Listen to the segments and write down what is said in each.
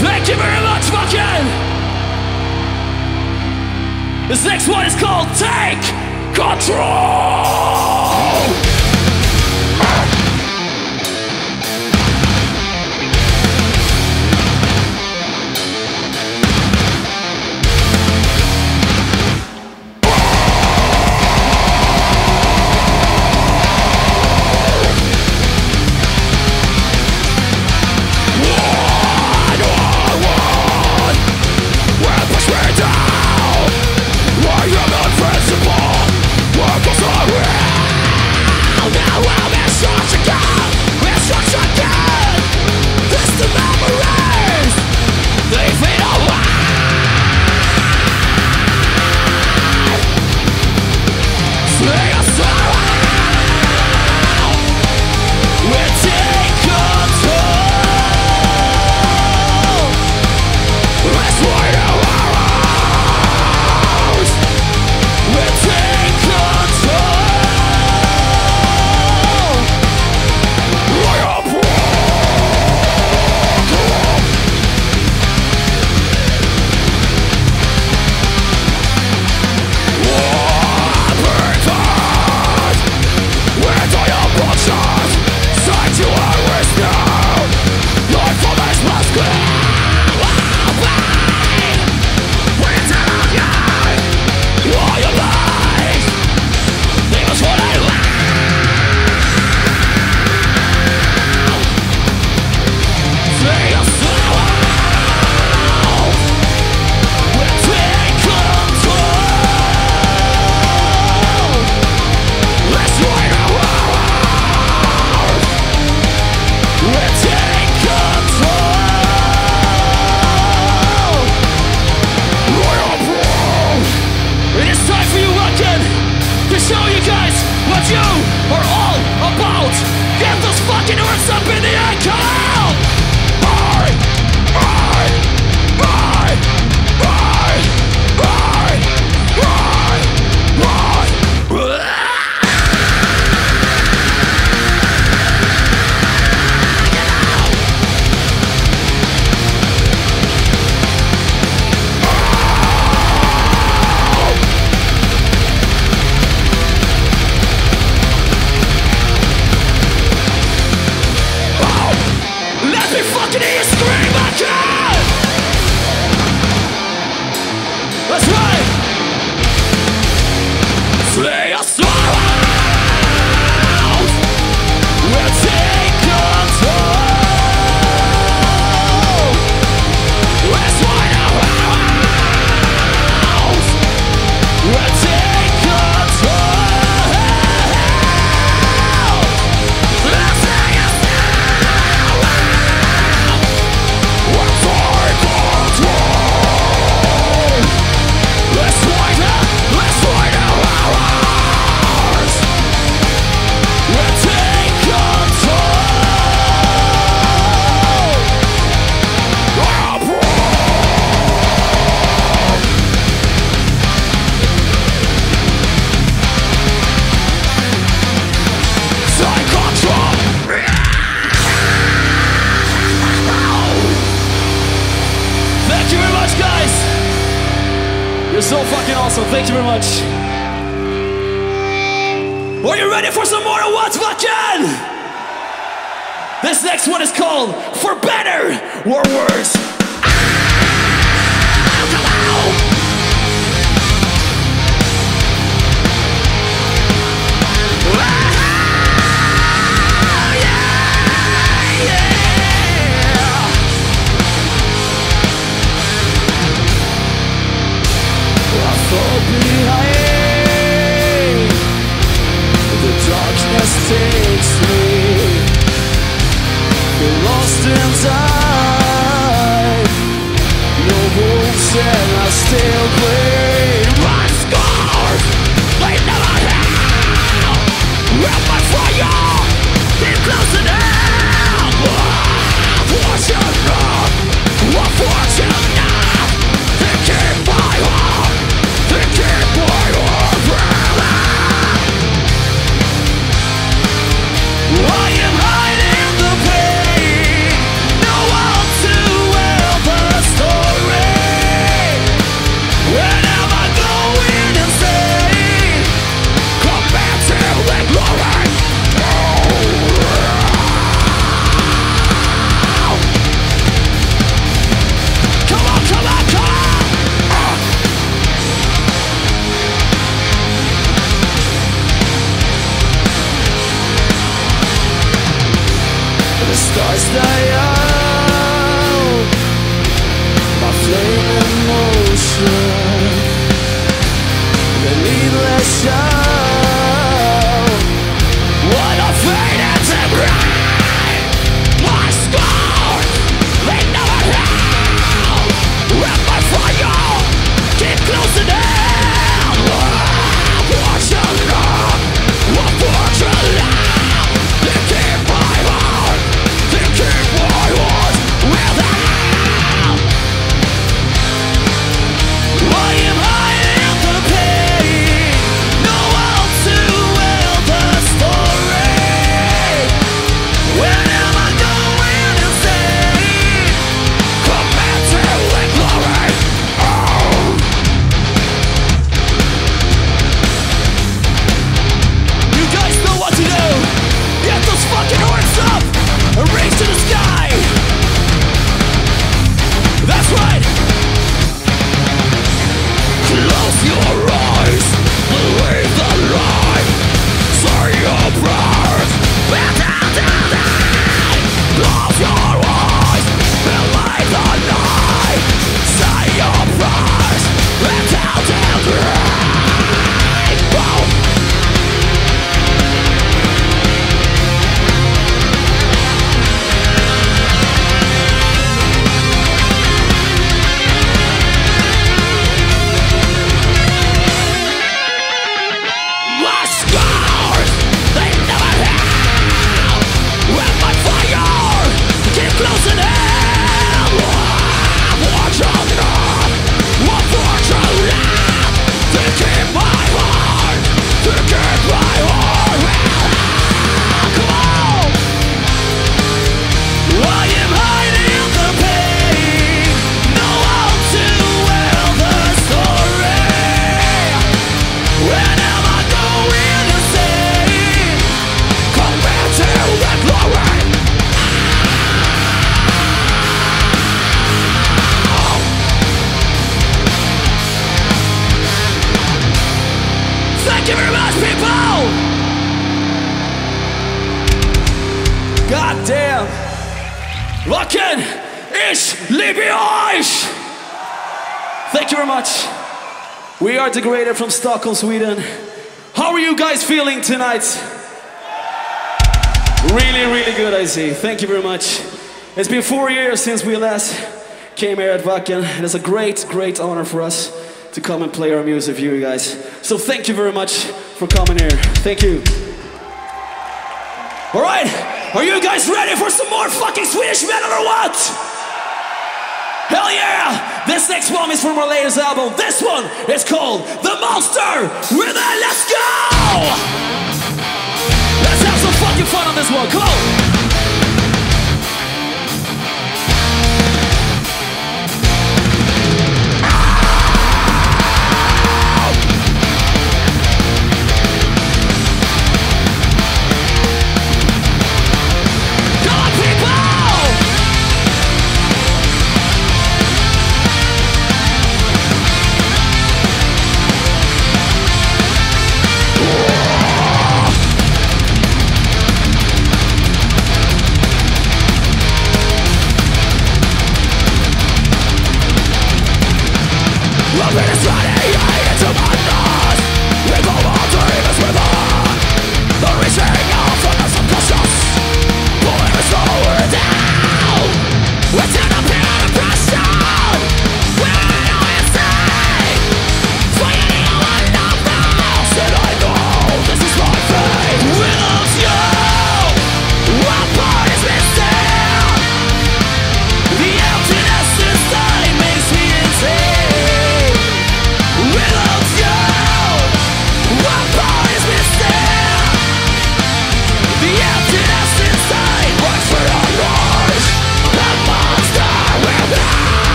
Thank you very much, Wacken! This next one is called Take Control! We're to show you guys what you are all about. Get those fucking earths up in the air, come out! Burn! Burn! Burn! Burn! Burn! Burn! Burn! Burn! So fucking awesome, thank you very much. Are you ready for some more or what, Wacken? This next one is called For Better or Worse. I am hiding the pain. No Thank you very much, people! Goddamn! Wacken, ich liebe euch! Thank you very much. We are Degraded from Stockholm, Sweden. How are you guys feeling tonight? Really, really good, I see. Thank you very much. It's been 4 years since we last came here at Wacken, and it's a great, great honor for us to come and play our music for you guys. So thank you very much for coming here. Thank you. All right, are you guys ready for some more fucking Swedish metal or what? Hell yeah! This next one is from our latest album. This one is called The Monster Within. Let's go! Let's have some fucking fun on this one. Come on!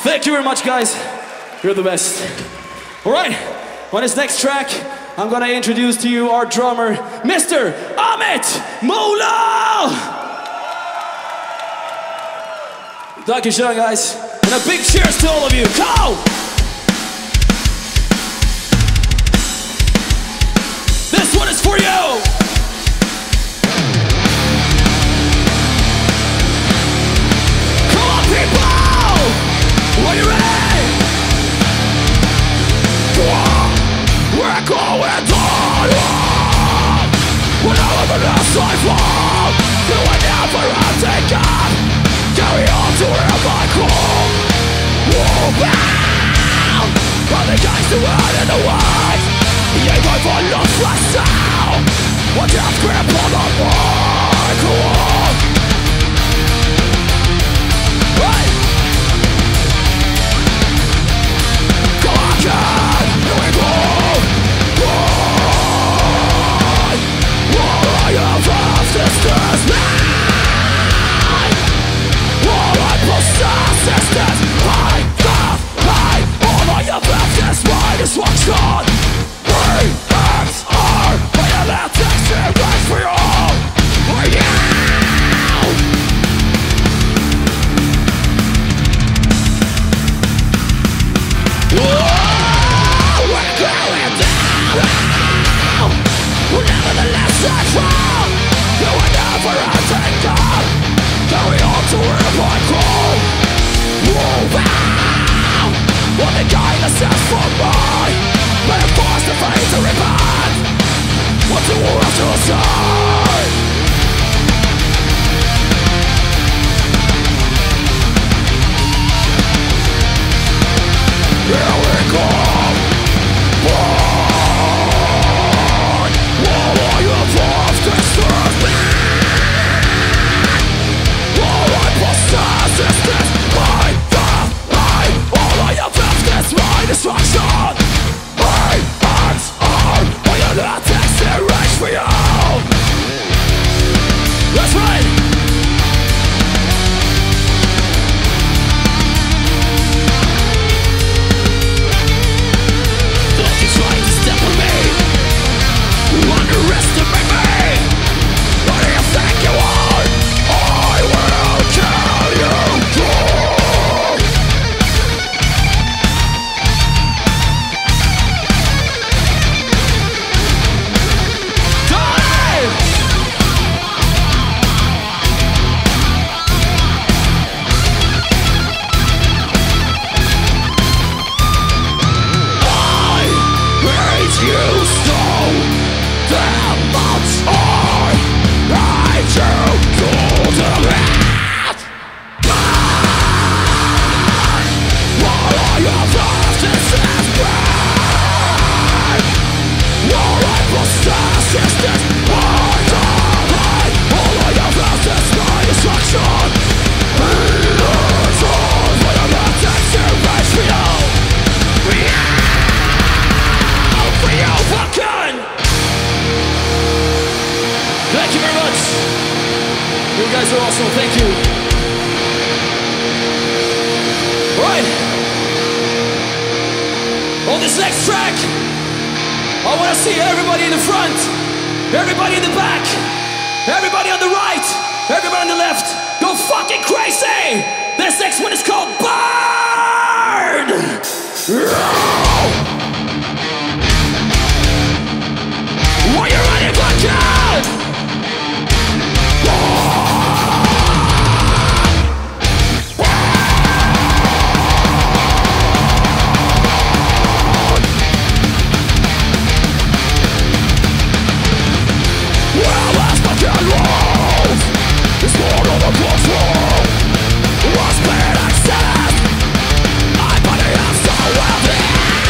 Thank you very much, guys. You're the best. All right, on this next track, I'm gonna introduce to you our drummer, Mr. Ahmet Mola! Thank you, guys. And a big cheers to all of you. Go! This one is for you! God, carry on to where I call. Bound by the gangs, the word and the words. Yea, my voice lost my sound. A death grip on the mic. Hey! Come on, God, we go. Why? Why are our sisters mine? Why are our sisters mine? This mind is what's gone. We XR violent exercise for all. Right now. Whoa, we're going down. We're nevertheless actual. You will never take up. Carry on to where I call. Move out. What the guy that stands for mine, but I'm forced to face the rebound. What do I have to say? Here we come, born. What are you forced to serve me? All I possess is this mind. My destruction. My hands are violent attacks that rage for you. That's right. Don't you try to step on me. Underestimate me. What do you think you are? I will kill you too. What's been I said? I might have so well.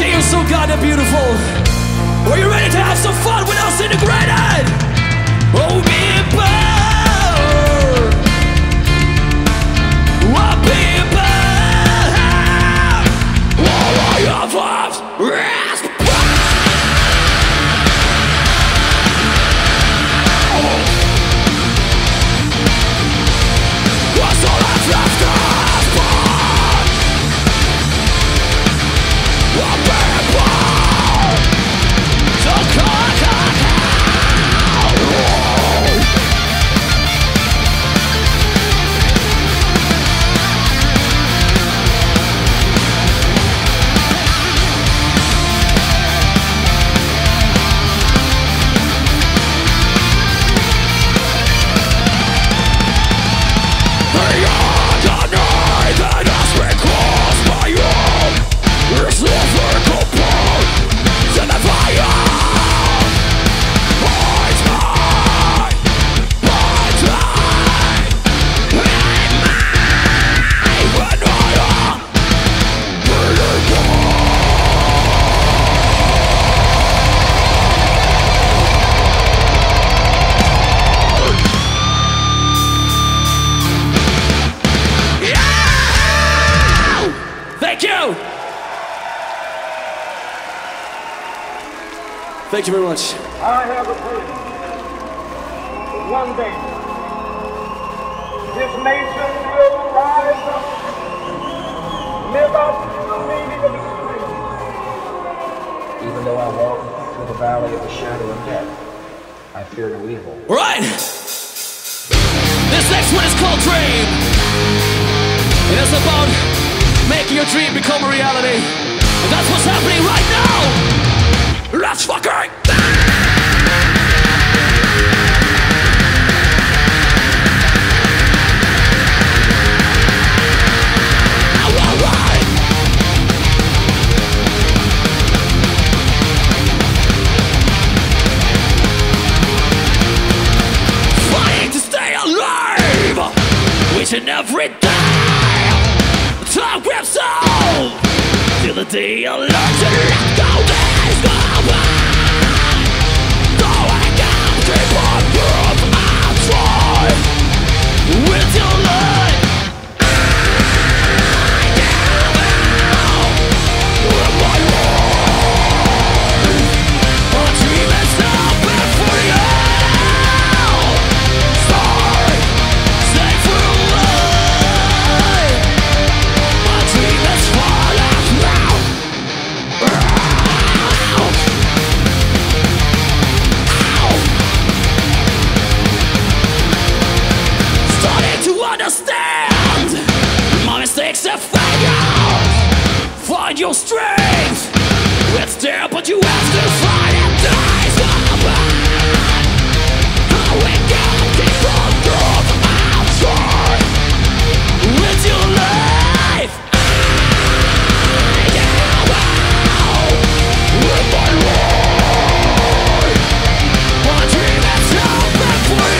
Day is so goddamn beautiful. Are you ready to have some fun with us in the Granite? Oh, people! Oh, people! All of your vibes! Thank you very much. I have a vision. One day, this nation will rise up, live up to the meaning of its creed. Even though I walk through the valley of the shadow of death, I fear no evil. All right. This next one is called Dream. It is about making your dream become a reality. And that's what's happening right now. Let's fucking fighting to stay alive, wishing every day time grips on till the day I learn to let go. Days gone. With your light, I am out with my life. A dream is now meant for you. Start, stay for a life. A dream is far out now. Understand my mistakes and failures. Find your strength. It's there, but you have to fight and die. So I wake up, keep on growing outside with your life. I am out with my life. My dream is open for you.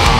Come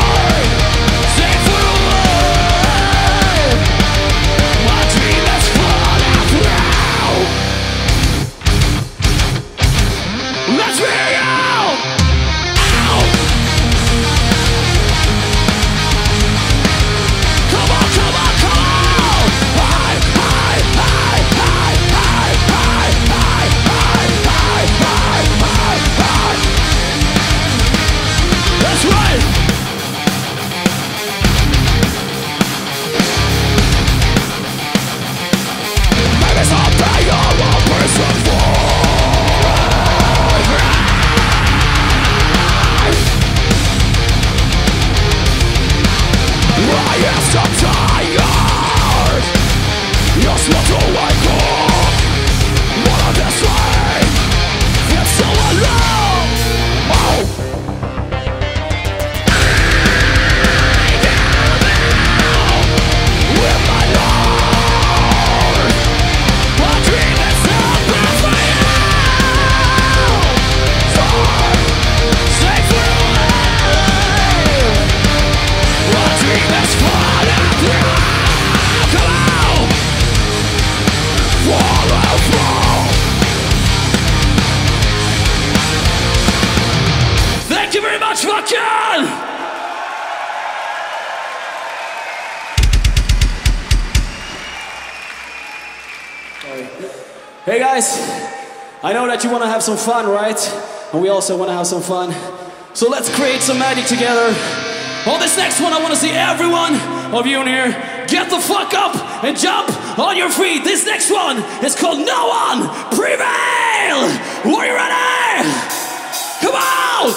out! Let's Wacken! Hey guys, I know that you want to have some fun, right? And we also want to have some fun. So let's create some magic together. On this next one, I want to see every one of you in here get the fuck up and jump on your feet. This next one is called No One Prevail. Are you ready? Come on! Come on!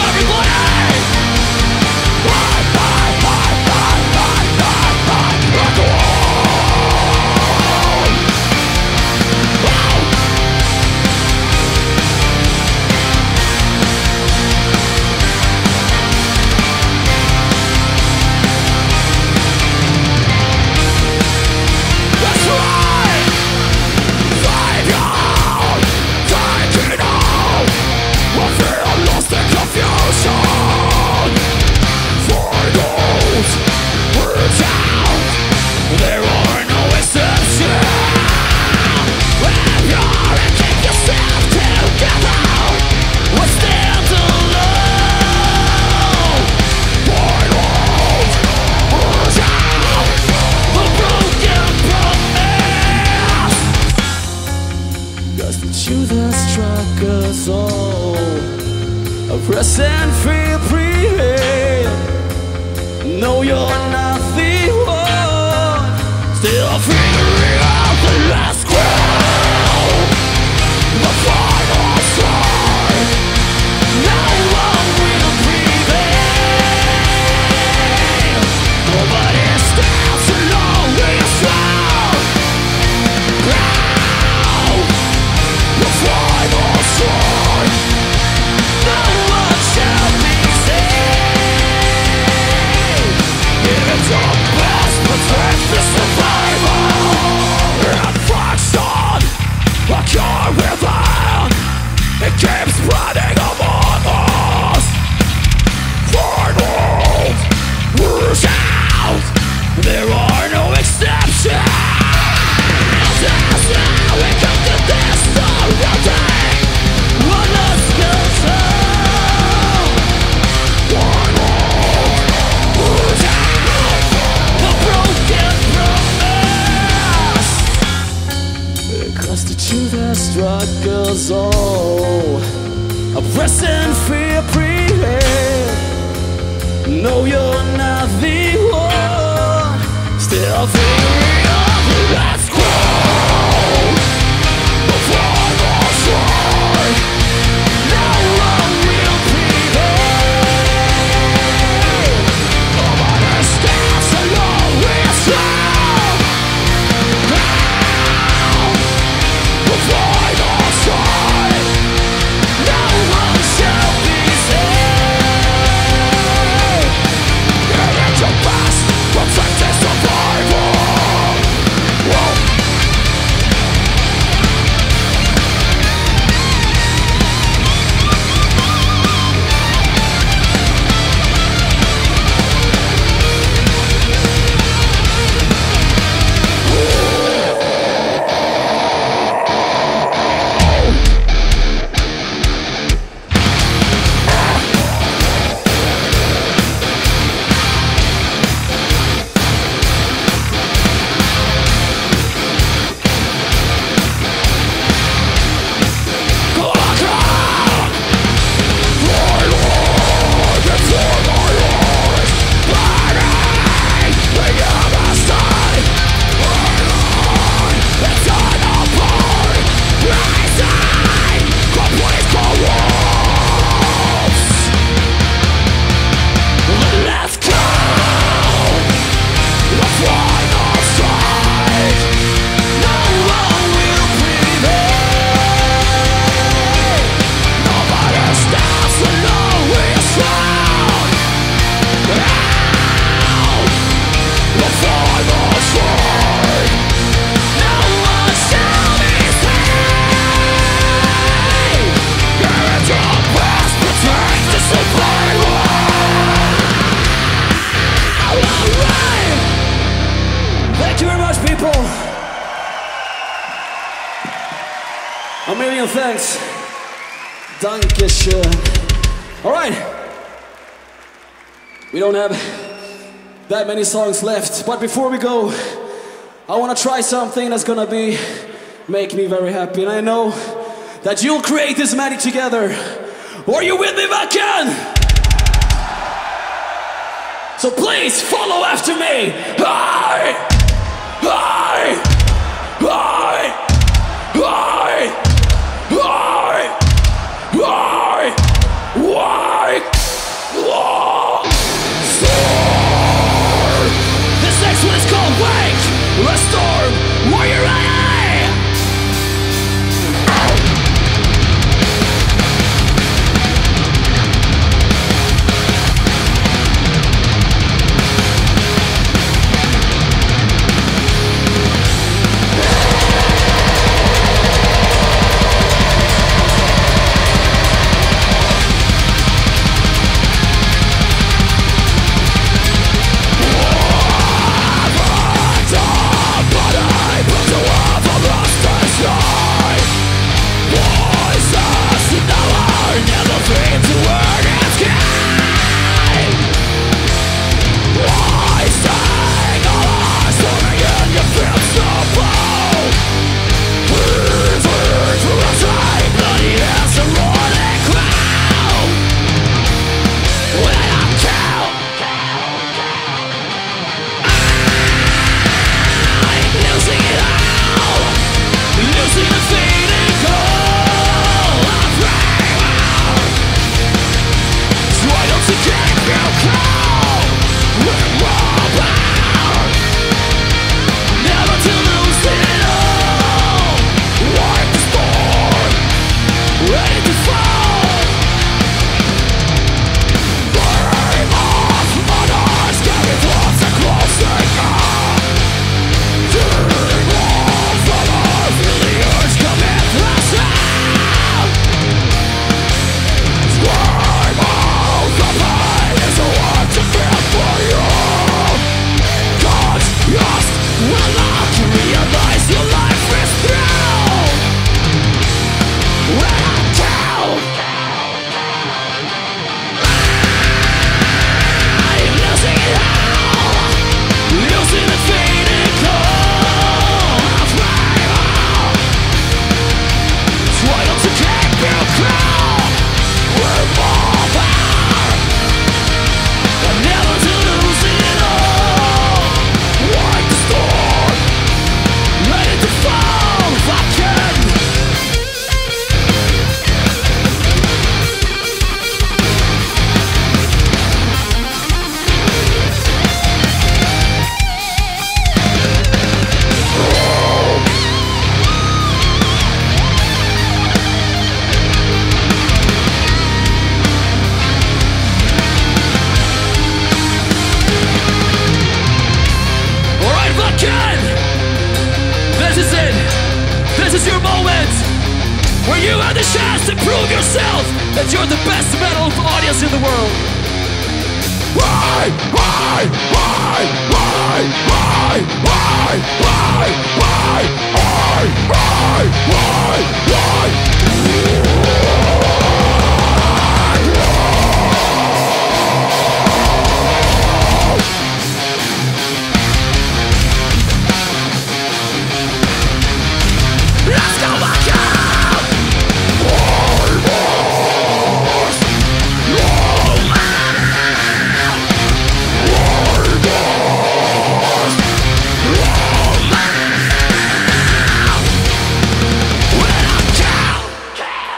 Everybody! Press and feel free. No, you're not the one. Still figuring out the last call. The final sign. No one will prevail. Nobody stands alone with yourself. Now, the final sign. It's your best protect the survival. Infraction, a cure within. It keeps spreading among us. Final rush out. There are no exceptions. That's how we come to this surrounding. One us control. Final rush out. Because the truth has struck us all. Oppressing fear prevail. No, you're not the one. Still figuring out the last call. The final sign. No one will prevail. Nobody stands alone with us. Protect the survival. thanks. Dankeschön. All right. We don't have that many songs left, but before we go, I want to try something that's gonna make me very happy, and I know that you'll create this magic together. Are you with me, Wacken? So please follow after me. This next one is called Wake, a storm, warrior eye.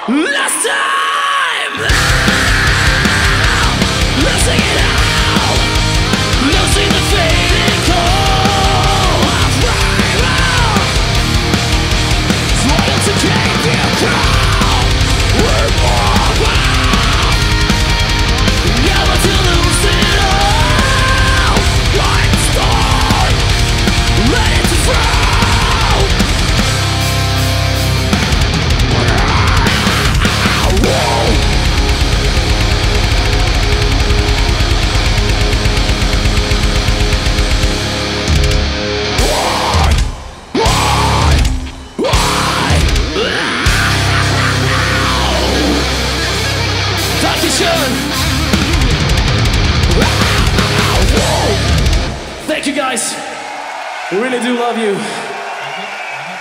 No! guys. We really do love you.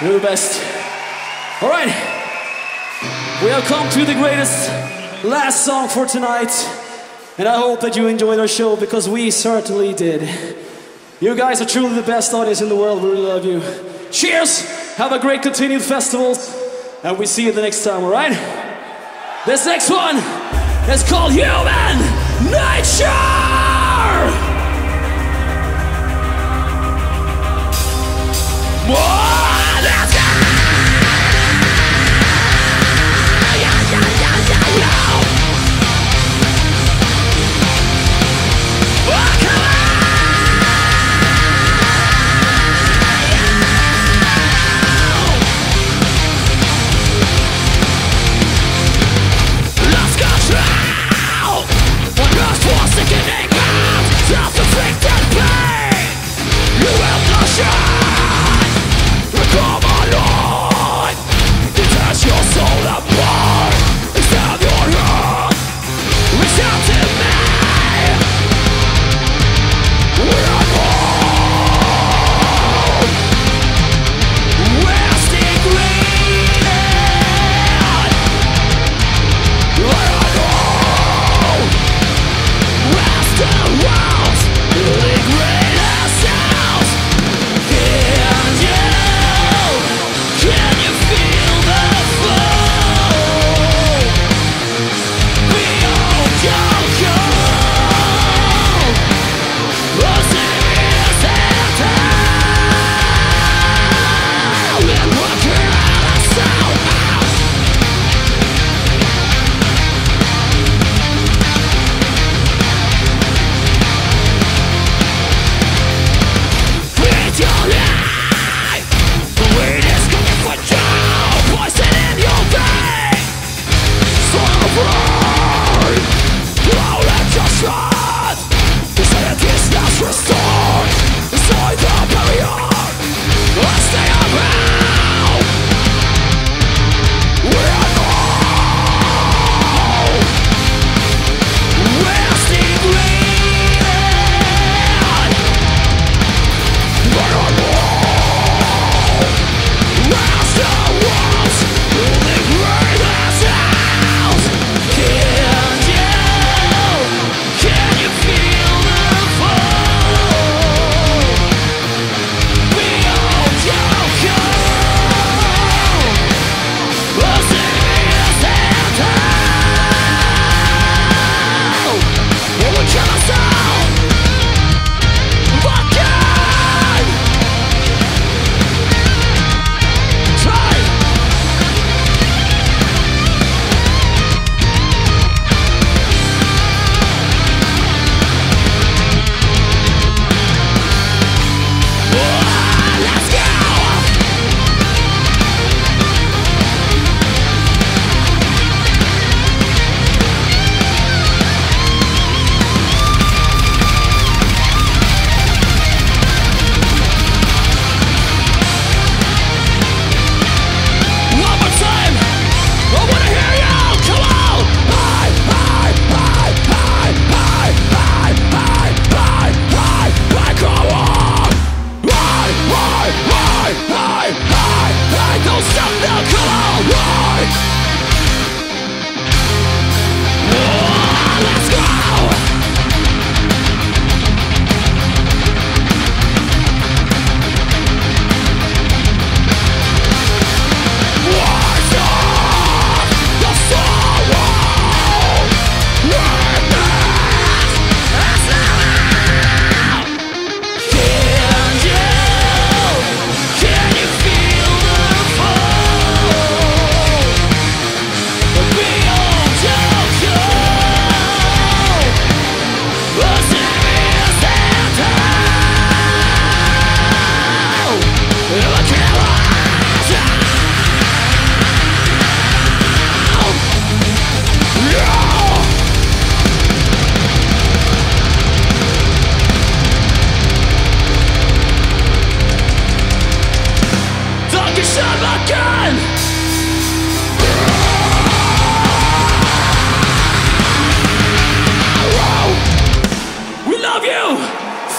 You're the best. All right. We have come to the greatest last song for tonight. And I hope that you enjoyed our show, because we certainly did. You guys are truly the best audience in the world. We really love you. Cheers. Have a great continued festival. And we see you the next time, all right? This next one is called Human Nature. Oh, that's good.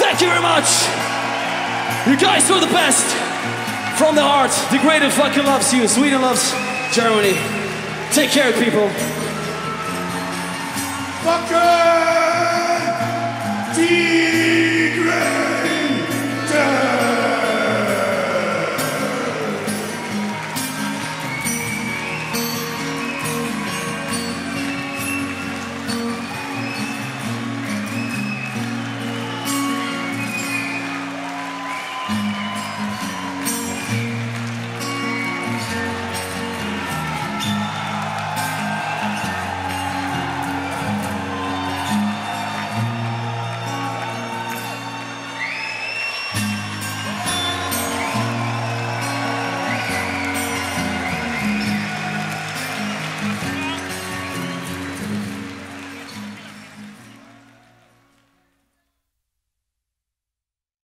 Thank you very much. You guys were the best. From the heart, the greater fucking loves you. Sweden loves Germany. Take care, people. Wacken!